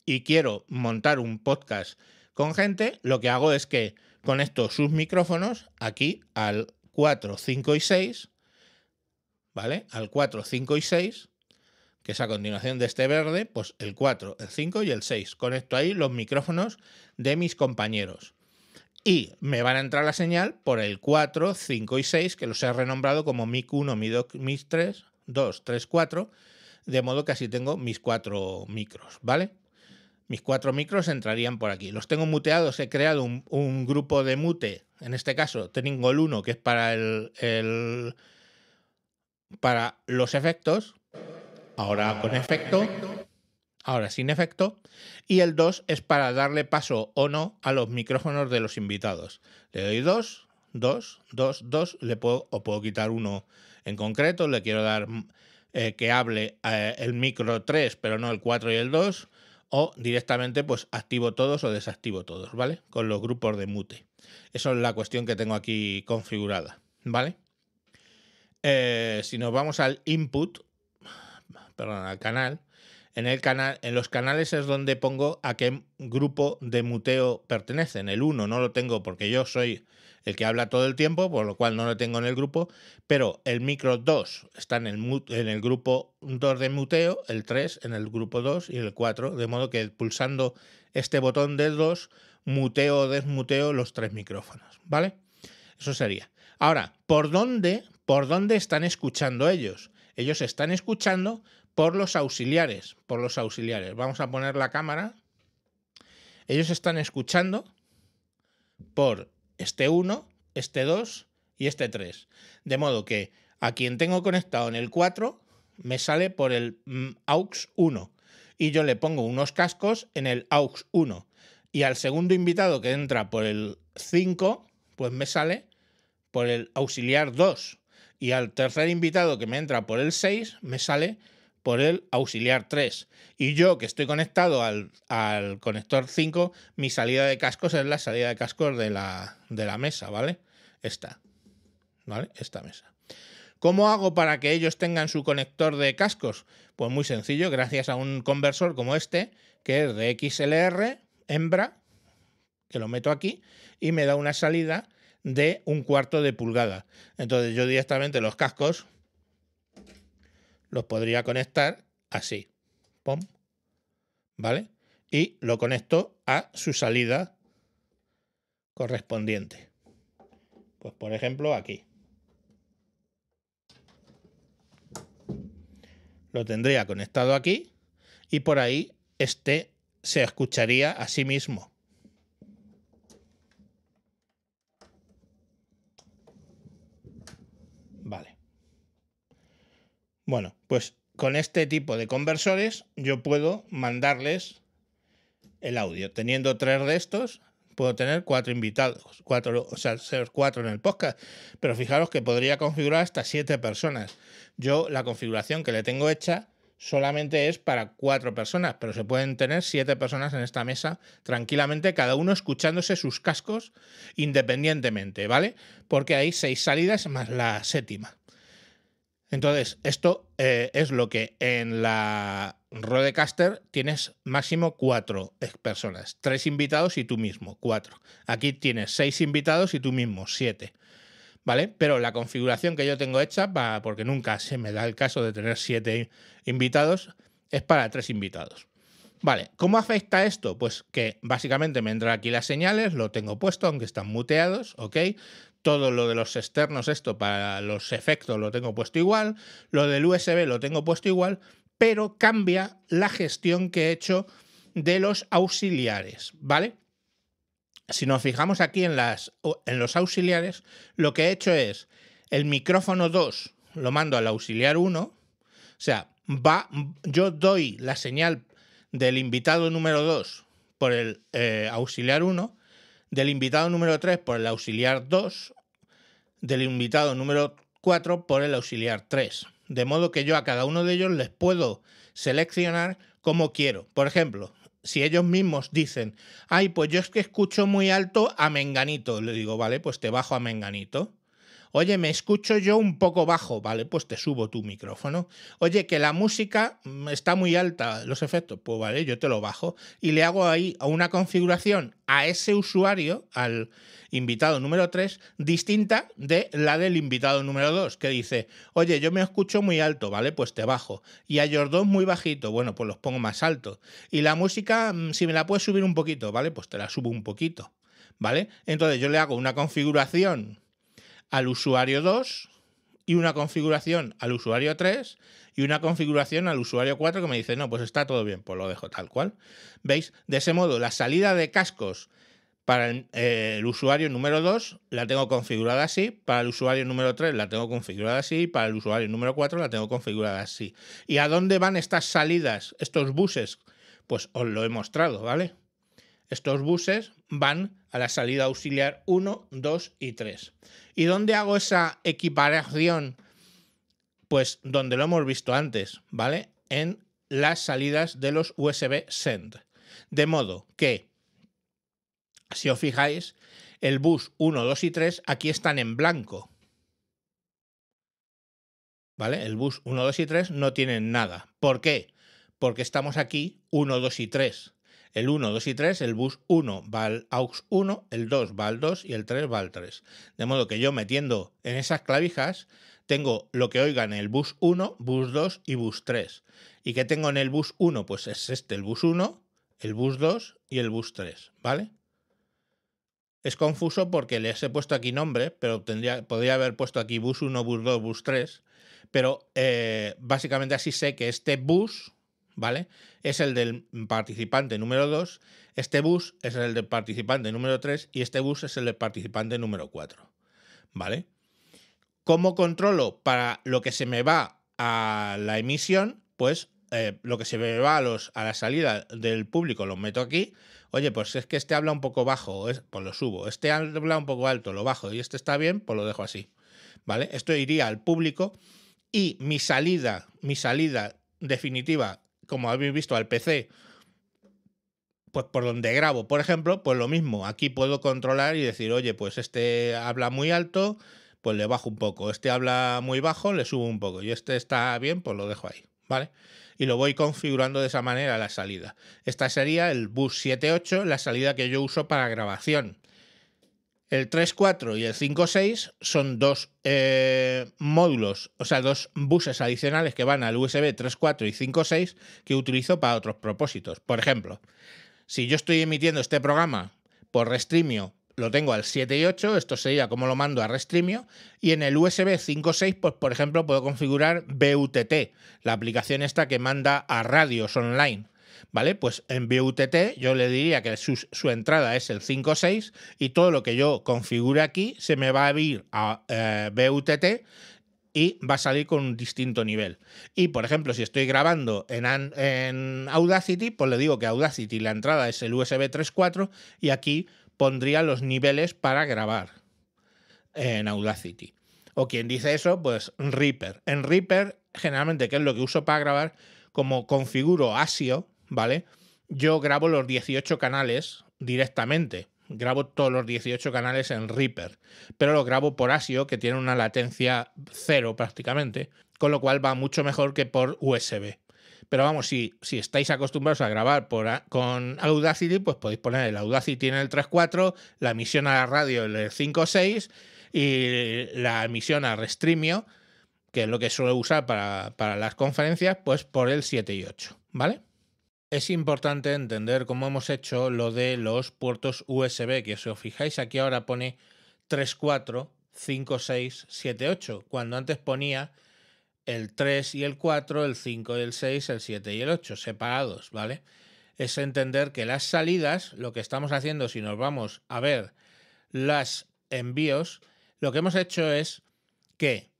y quiero montar un podcast con gente, lo que hago es que conecto sus micrófonos aquí al cuatro, cinco y seis... ¿Vale? Al cuatro, cinco y seis, que es a continuación de este verde, pues el cuatro, el cinco y el seis. Conecto ahí los micrófonos de mis compañeros. Y me van a entrar la señal por el cuatro, cinco y seis, que los he renombrado como mic uno, mic dos, mic tres, dos, tres, cuatro, de modo que así tengo mis cuatro micros, ¿vale? Mis cuatro micros entrarían por aquí. Los tengo muteados, he creado un, un grupo de mute, en este caso tengo el uno, que es para el... el para los efectos, ahora con efecto, ahora sin efecto, y el dos es para darle paso o no a los micrófonos de los invitados. Le doy dos, dos, dos, dos, le puedo, o puedo quitar uno en concreto, le quiero dar eh, que hable eh, el micro tres, pero no el cuatro y el dos, o directamente pues activo todos o desactivo todos, ¿vale? Con los grupos de mute. Esa es la cuestión que tengo aquí configurada, ¿vale? Eh, si nos vamos al input, perdón, al canal, en el canal, en los canales es donde pongo a qué grupo de muteo pertenecen. El uno no lo tengo porque yo soy el que habla todo el tiempo, por lo cual no lo tengo en el grupo, pero el micro dos está en el, mute, en el grupo dos de muteo, el tres en el grupo dos y el cuatro, de modo que pulsando este botón del dos, muteo o desmuteo los tres micrófonos, ¿vale? Eso sería. Ahora, ¿por dónde... ¿Por dónde están escuchando ellos? Ellos están escuchando por los auxiliares, por los auxiliares. Vamos a poner la cámara. Ellos están escuchando por este uno, este dos y este tres. De modo que a quien tengo conectado en el cuatro me sale por el aux uno y yo le pongo unos cascos en el aux uno. Y al segundo invitado que entra por el cinco, pues me sale por el auxiliar dos. y al tercer invitado que me entra por el seis me sale por el auxiliar tres. Y yo, que estoy conectado al, al conector cinco, mi salida de cascos es la salida de cascos de la, de la mesa, ¿vale? Esta, ¿vale? Esta mesa. ¿Cómo hago para que ellos tengan su conector de cascos? Pues muy sencillo, gracias a un conversor como este, que es de X L R, hembra, que lo meto aquí, y me da una salida de un cuarto de pulgada. Entonces yo directamente los cascos los podría conectar así, pom, ¿vale? Y lo conecto a su salida correspondiente. Pues por ejemplo aquí. Lo tendría conectado aquí y por ahí este se escucharía a sí mismo. Vale. Bueno, pues con este tipo de conversores yo puedo mandarles el audio. Teniendo tres de estos, puedo tener cuatro invitados, cuatro, o sea, ser cuatro en el podcast. Pero fijaros que podría configurar hasta siete personas. Yo la configuración que le tengo hecha solamente es para cuatro personas, pero se pueden tener siete personas en esta mesa tranquilamente, cada uno escuchándose sus cascos independientemente, ¿vale? Porque hay seis salidas más la séptima. Entonces, esto eh, es lo que en la Rodecaster tienes máximo cuatro personas, tres invitados y tú mismo, cuatro. Aquí tienes seis invitados y tú mismo, siete. ¿Vale? Pero la configuración que yo tengo hecha, para, porque nunca se me da el caso de tener siete invitados, es para tres invitados. Vale, ¿cómo afecta esto? Pues que básicamente me entran aquí las señales, lo tengo puesto, aunque están muteados, ¿ok? Todo lo de los externos, esto para los efectos lo tengo puesto igual, lo del U S B lo tengo puesto igual, pero cambia la gestión que he hecho de los auxiliares, ¿vale? Si nos fijamos aquí en, las, en los auxiliares, lo que he hecho es el micrófono dos lo mando al auxiliar uno, o sea, va, yo doy la señal del invitado número dos por el eh, auxiliar uno, del invitado número tres por el auxiliar dos, del invitado número cuatro por el auxiliar tres. De modo que yo a cada uno de ellos les puedo seleccionar como quiero. Por ejemplo, si ellos mismos dicen, ay, pues yo es que escucho muy alto a Menganito, le digo, vale, pues te bajo a Menganito. Oye, me escucho yo un poco bajo, vale, pues te subo tu micrófono. Oye, que la música está muy alta, los efectos, pues vale, yo te lo bajo. Y le hago ahí una configuración a ese usuario, al invitado número tres, distinta de la del invitado número dos, que dice, oye, yo me escucho muy alto, vale, pues te bajo. Y a ellos dos muy bajito, bueno, pues los pongo más alto. Y la música, si me la puedes subir un poquito, vale, pues te la subo un poquito, ¿vale? Entonces yo le hago una configuración al usuario dos y una configuración al usuario tres y una configuración al usuario cuatro que me dice, no, pues está todo bien, pues lo dejo tal cual. ¿Veis? De ese modo, la salida de cascos para el, eh, el usuario número dos la tengo configurada así, para el usuario número tres la tengo configurada así, para el usuario número cuatro la tengo configurada así. ¿Y a dónde van estas salidas, estos buses? Pues os lo he mostrado, ¿vale? Estos buses van a la salida auxiliar uno, dos y tres. ¿Y dónde hago esa equiparación? Pues donde lo hemos visto antes, ¿vale? En las salidas de los U S B send. De modo que, si os fijáis, el bus uno, dos y tres aquí están en blanco. ¿Vale? El bus uno, dos y tres no tienen nada. ¿Por qué? Porque estamos aquí uno, dos y tres. El uno, dos y tres, el bus uno va al aux uno, el dos va al dos y el tres va al tres. De modo que yo metiendo en esas clavijas tengo lo que oigan el bus uno, bus dos y bus tres. ¿Y qué tengo en el bus uno? Pues es este, el bus uno, el bus dos y el bus tres, ¿vale? Es confuso porque les he puesto aquí nombre, pero tendría, podría haber puesto aquí bus uno, bus dos, bus tres. Pero eh, básicamente así sé que este bus, ¿vale?, es el del participante número dos, este bus es el del participante número tres y este bus es el del participante número cuatro, ¿vale? ¿Cómo controlo para lo que se me va a la emisión? Pues eh, lo que se me va a, los, a la salida del público lo meto aquí. Oye, pues es que este habla un poco bajo, pues lo subo. Este habla un poco alto, lo bajo. Y este está bien, pues lo dejo así, ¿vale? Esto iría al público y mi salida, mi salida definitiva, como habéis visto, al P C, pues por donde grabo, por ejemplo, pues lo mismo. Aquí puedo controlar y decir, oye, pues este habla muy alto, pues le bajo un poco. Este habla muy bajo, le subo un poco. Y este está bien, pues lo dejo ahí, ¿vale? Y lo voy configurando de esa manera la salida. Esta sería el bus siete ocho, la salida que yo uso para grabación. El tres cuatro y el cinco seis son dos eh, módulos, o sea, dos buses adicionales que van al U S B tres cuatro y cinco seis que utilizo para otros propósitos. Por ejemplo, si yo estoy emitiendo este programa por Restreamio, lo tengo al siete y ocho, esto sería como lo mando a Restreamio, y en el U S B cinco seis, pues por ejemplo, puedo configurar B U T T, la aplicación esta que manda a radios online. ¿Vale? Pues en B U T T yo le diría que su, su entrada es el cinco seis y todo lo que yo configure aquí se me va a ir a eh, B U T T y va a salir con un distinto nivel. Y, por ejemplo, si estoy grabando en, en Audacity, pues le digo que Audacity la entrada es el U S B tres cuatro y aquí pondría los niveles para grabar en Audacity. O quien dice eso, pues Reaper. En Reaper, generalmente, que es lo que uso para grabar, como configuro ASIO, ¿vale? Yo grabo los dieciocho canales directamente. Grabo todos los dieciocho canales en Reaper, pero los grabo por ASIO, que tiene una latencia cero prácticamente, con lo cual va mucho mejor que por U S B. Pero vamos, si, si estáis acostumbrados a grabar por, con Audacity, pues podéis poner el Audacity en el tres cuatro, la emisión a la radio en el cinco seis y la emisión a Restreamio, que es lo que suelo usar para, para las conferencias, pues por el siete y ocho, ¿vale? Es importante entender cómo hemos hecho lo de los puertos U S B, que si os fijáis aquí ahora pone tres, cuatro, cinco, seis, siete, ocho, cuando antes ponía el tres y el cuatro, el cinco y el seis, el siete y el ocho, separados, ¿vale? Es entender que las salidas, lo que estamos haciendo, si nos vamos a ver las envíos, lo que hemos hecho es que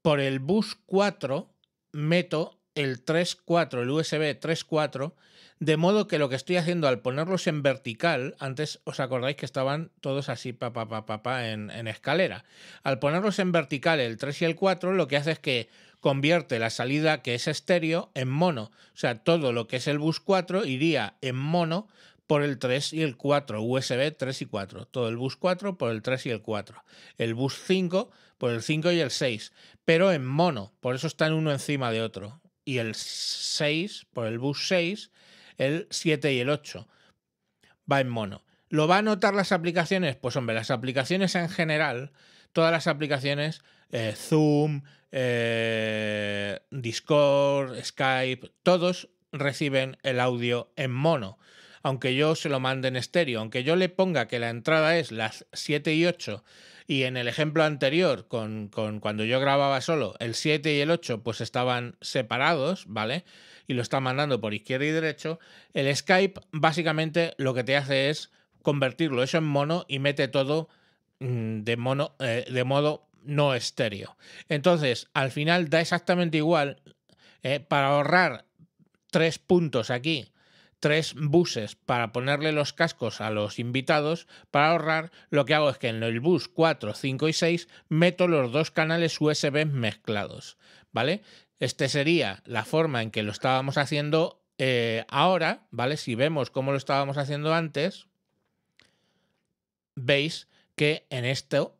por el bus cuatro meto el tres cuatro, el U S B tres cuatro, de modo que lo que estoy haciendo al ponerlos en vertical, antes os acordáis que estaban todos así pa, pa, pa, pa, pa, en, en escalera, al ponerlos en vertical el tres y el cuatro, lo que hace es que convierte la salida que es estéreo en mono, o sea, todo lo que es el bus cuatro iría en mono por el tres y el cuatro, U S B tres y cuatro, todo el bus cuatro por el tres y el cuatro, el bus cinco por el cinco y el seis, pero en mono, por eso están uno encima de otro. Y el seis, por el bus seis, el siete y el ocho. Va en mono. ¿Lo va a notar las aplicaciones? Pues hombre, las aplicaciones en general, todas las aplicaciones, eh, Zoom, eh, Discord, Skype, todos reciben el audio en mono, aunque yo se lo mande en estéreo. Aunque yo le ponga que la entrada es las siete y ocho, y en el ejemplo anterior, con, con cuando yo grababa solo, el siete y el ocho pues estaban separados, ¿vale? Y lo está mandando por izquierda y derecho. El Skype básicamente lo que te hace es convertirlo eso en mono y mete todo de, mono, eh, de modo no estéreo. Entonces, al final da exactamente igual, eh, para ahorrar tres puntos aquí, tres buses para ponerle los cascos a los invitados, para ahorrar, lo que hago es que en el bus cuatro, cinco y seis meto los dos canales U S B mezclados, ¿vale? Este sería la forma en que lo estábamos haciendo eh, ahora, ¿vale? Si vemos cómo lo estábamos haciendo antes, veis que en esto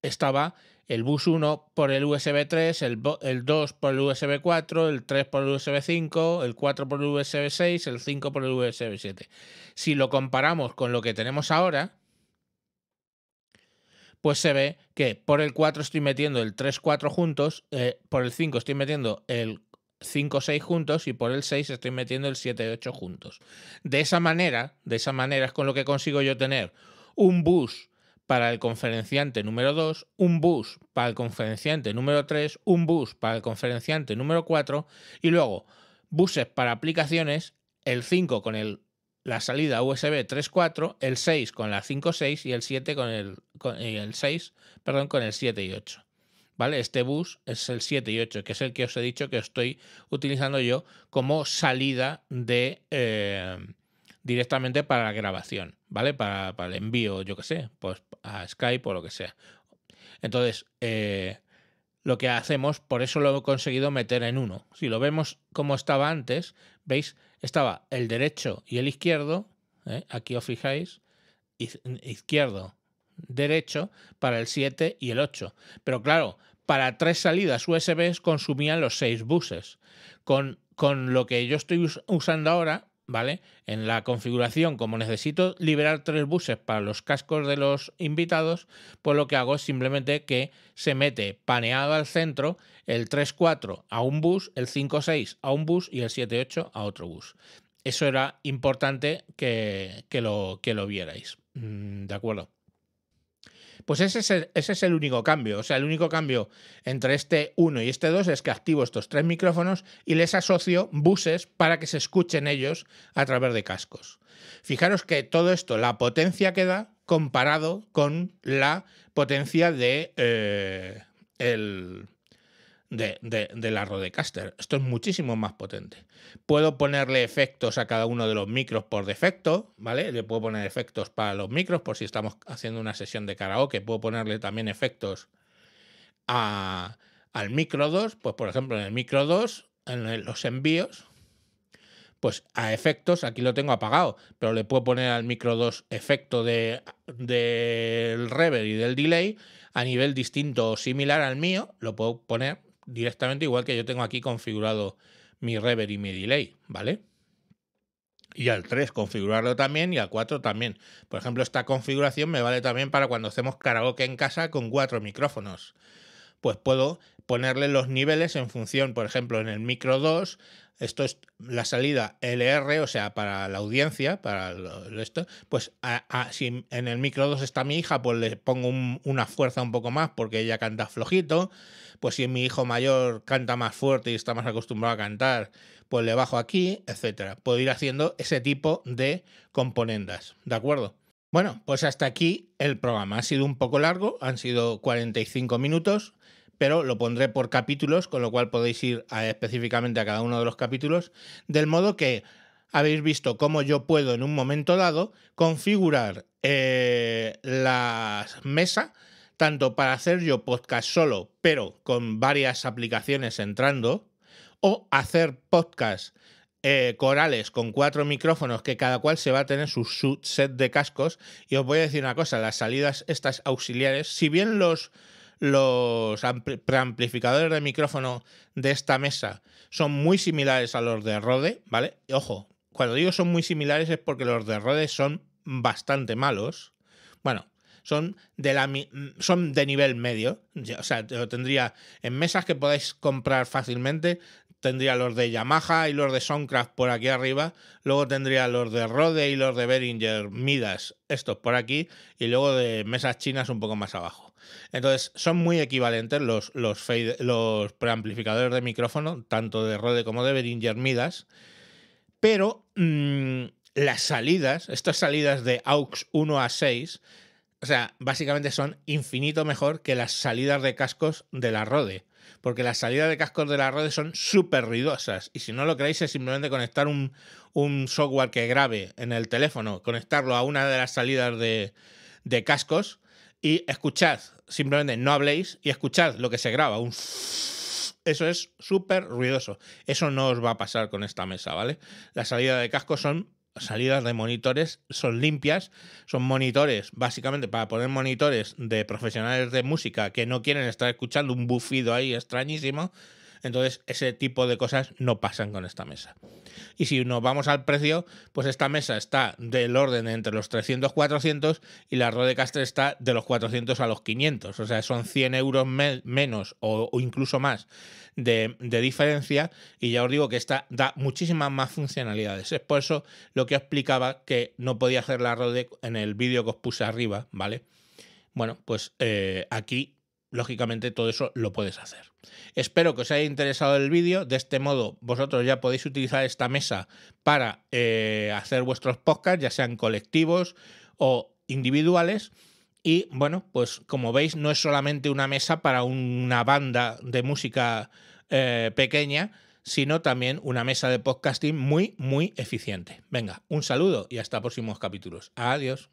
estaba el bus uno por el U S B tres, el, el dos por el U S B cuatro, el tres por el U S B cinco, el cuatro por el U S B seis, el cinco por el U S B siete. Si lo comparamos con lo que tenemos ahora, pues se ve que por el cuatro estoy metiendo el tres cuatro juntos, eh, por el cinco estoy metiendo el cinco seis juntos y por el seis estoy metiendo el siete ocho juntos. De esa manera, de esa manera es con lo que consigo yo tener un bus para el conferenciante número dos, un bus para el conferenciante número tres, un bus para el conferenciante número cuatro y luego buses para aplicaciones, el cinco con el, la salida U S B tres cuatro, el seis con la cinco seis y el siete con el, con, el seis, perdón, con el siete y ocho. ¿Vale? Este bus es el siete y ocho, que es el que os he dicho que estoy utilizando yo como salida de eh, directamente para la grabación, ¿vale? Para, para el envío, yo que sé, pues a Skype o lo que sea. Entonces, eh, lo que hacemos, por eso lo he conseguido meter en uno. Si lo vemos como estaba antes, veis, estaba el derecho y el izquierdo, ¿eh? Aquí os fijáis, izquierdo, derecho, para el siete y el ocho. Pero claro, para tres salidas U S B consumían los seis buses. Con, con lo que yo estoy us usando ahora, ¿vale? En la configuración, como necesito liberar tres buses para los cascos de los invitados, pues lo que hago es simplemente que se mete paneado al centro el tres cuattres a un bus, el cinco seis a un bus y el siete ocho a otro bus. Eso era importante que, que, lo, que lo vierais, ¿de acuerdo? Pues ese es, el, ese es el único cambio. O sea, el único cambio entre este uno y este dos es que activo estos tres micrófonos y les asocio buses para que se escuchen ellos a través de cascos. Fijaros que todo esto, la potencia que da comparado con la potencia de, eh, el, de, de, de la Rodecaster. Esto es muchísimo más potente. Puedo ponerle efectos a cada uno de los micros por defecto, ¿vale? Le puedo poner efectos para los micros, por si estamos haciendo una sesión de karaoke. Puedo ponerle también efectos a, al micro dos. Pues, por ejemplo, en el micro dos, en los envíos, pues a efectos, aquí lo tengo apagado, pero le puedo poner al micro dos efecto de, del reverb y del delay a nivel distinto o similar al mío. Lo puedo poner directamente, igual que yo tengo aquí configurado mi reverb y mi delay, ¿vale? Y al tres configurarlo también y al cuatro también. Por ejemplo, esta configuración me vale también para cuando hacemos karaoke en casa con cuatro micrófonos. Pues puedo ponerle los niveles en función, por ejemplo, en el micro dos, esto es la salida L R, o sea, para la audiencia, para lo, esto, pues a, a, si en el micro dos está mi hija, pues le pongo un, una fuerza un poco más porque ella canta flojito. Pues si mi hijo mayor canta más fuerte y está más acostumbrado a cantar, pues le bajo aquí, etcétera. Puedo ir haciendo ese tipo de componendas, ¿de acuerdo? Bueno, pues hasta aquí el programa. Ha sido un poco largo, han sido cuarenta y cinco minutos, pero lo pondré por capítulos, con lo cual podéis ir a, específicamente a cada uno de los capítulos, del modo que habéis visto cómo yo puedo en un momento dado configurar eh, la mesa, tanto para hacer yo podcast solo, pero con varias aplicaciones entrando, o hacer podcast eh, corales con cuatro micrófonos que cada cual se va a tener su, su set de cascos. Y os voy a decir una cosa, las salidas estas auxiliares, si bien los... Los preamplificadores de micrófono de esta mesa son muy similares a los de Rode, ¿vale? Y ojo, cuando digo son muy similares es porque los de Rode son bastante malos. Bueno, son de, la, son de nivel medio. O sea, yo tendría en mesas que podáis comprar fácilmente, tendría los de Yamaha y los de Soundcraft por aquí arriba, luego tendría los de Rode y los de Behringer, Midas, estos por aquí, y luego de mesas chinas un poco más abajo. Entonces, son muy equivalentes los, los, fade, los preamplificadores de micrófono, tanto de Rode como de Behringer Midas, pero mmm, las salidas, estas salidas de A U X uno a seis, o sea, básicamente son infinito mejor que las salidas de cascos de la Rode, porque las salidas de cascos de la Rode son súper ruidosas, y si no lo creéis es simplemente conectar un, un software que grabe en el teléfono, conectarlo a una de las salidas de, de cascos, y escuchad, simplemente no habléis y escuchad lo que se graba. Un... Eso es súper ruidoso. Eso no os va a pasar con esta mesa, ¿vale? Las salidas de casco son salidas de monitores, son limpias, son monitores, básicamente para poner monitores de profesionales de música que no quieren estar escuchando un bufido ahí extrañísimo. Entonces, ese tipo de cosas no pasan con esta mesa. Y si nos vamos al precio, pues esta mesa está del orden de entre los trescientos a cuatrocientos y la Rodecaster está de los cuatrocientos a los quinientos. O sea, son cien euros me menos o, o incluso más de, de diferencia. Y ya os digo que esta da muchísimas más funcionalidades. Es por eso lo que os explicaba que no podía hacer la Rode en el vídeo que os puse arriba, ¿vale? Bueno, pues eh, aquí... lógicamente todo eso lo puedes hacer. Espero que os haya interesado el vídeo. De este modo vosotros ya podéis utilizar esta mesa para eh, hacer vuestros podcasts, ya sean colectivos o individuales. Y bueno, pues como veis no es solamente una mesa para una banda de música eh, pequeña, sino también una mesa de podcasting muy, muy eficiente. Venga, un saludo y hasta próximos capítulos. Adiós.